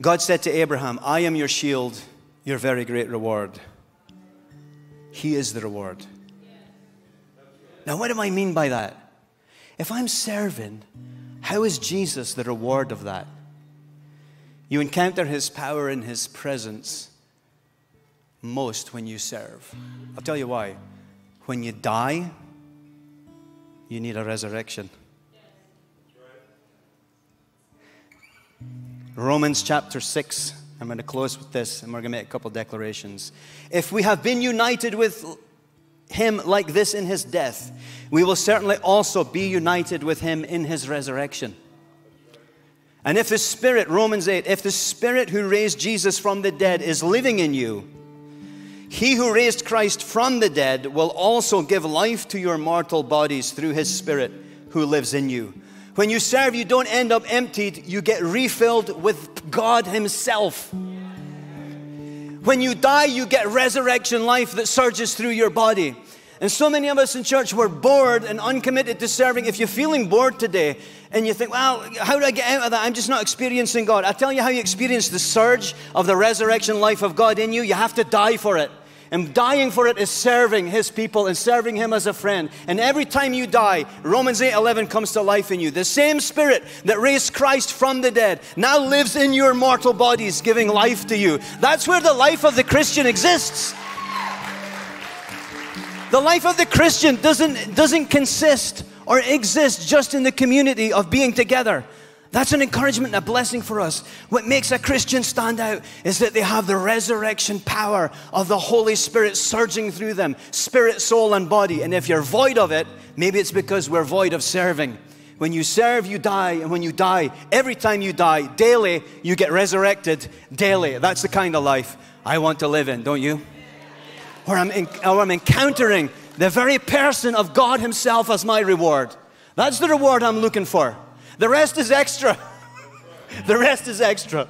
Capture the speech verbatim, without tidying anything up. God said to Abraham, I am your shield, your very great reward. He is the reward. Now, what do I mean by that? If I'm serving, how is Jesus the reward of that? You encounter His power and His presence most when you serve. I'll tell you why. When you die, you need a resurrection. Romans chapter six. I'm going to close with this, and we're going to make a couple declarations. If we have been united with Him like this in His death, we will certainly also be united with Him in His resurrection. And if the Spirit, Romans eight, if the Spirit who raised Jesus from the dead is living in you, He who raised Christ from the dead will also give life to your mortal bodies through His Spirit who lives in you. When you serve, you don't end up emptied. You get refilled with God Himself. When you die, you get resurrection life that surges through your body. And so many of us in church were bored and uncommitted to serving. If you're feeling bored today and you think, well, how do I get out of that? I'm just not experiencing God. I'll tell you how you experience the surge of the resurrection life of God in you. You have to die for it. And dying for it is serving His people and serving Him as a friend. And every time you die, Romans eight eleven comes to life in you. The same Spirit that raised Christ from the dead now lives in your mortal bodies, giving life to you. That's where the life of the Christian exists. The life of the Christian doesn't, doesn't consist or exist just in the community of being together. That's an encouragement and a blessing for us. What makes a Christian stand out is that they have the resurrection power of the Holy Spirit surging through them, spirit, soul, and body. And if you're void of it, maybe it's because we're void of serving. When you serve, you die. And when you die, every time you die, daily, you get resurrected daily. That's the kind of life I want to live in, don't you? Or I'm, in, or I'm encountering the very person of God Himself as my reward. That's the reward I'm looking for. The rest is extra. The rest is extra.